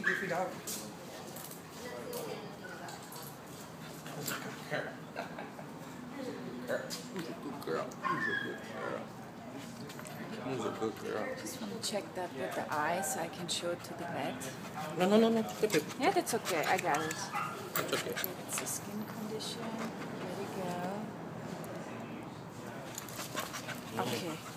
we goof it out. Who's a good girl? Who's a good girl? Who's a good girl? I just want to check that with the eye so I can show it to the vet. No. Okay. Yeah, that's okay. I got it. That's okay. It's a skin condition. There we go. Okay.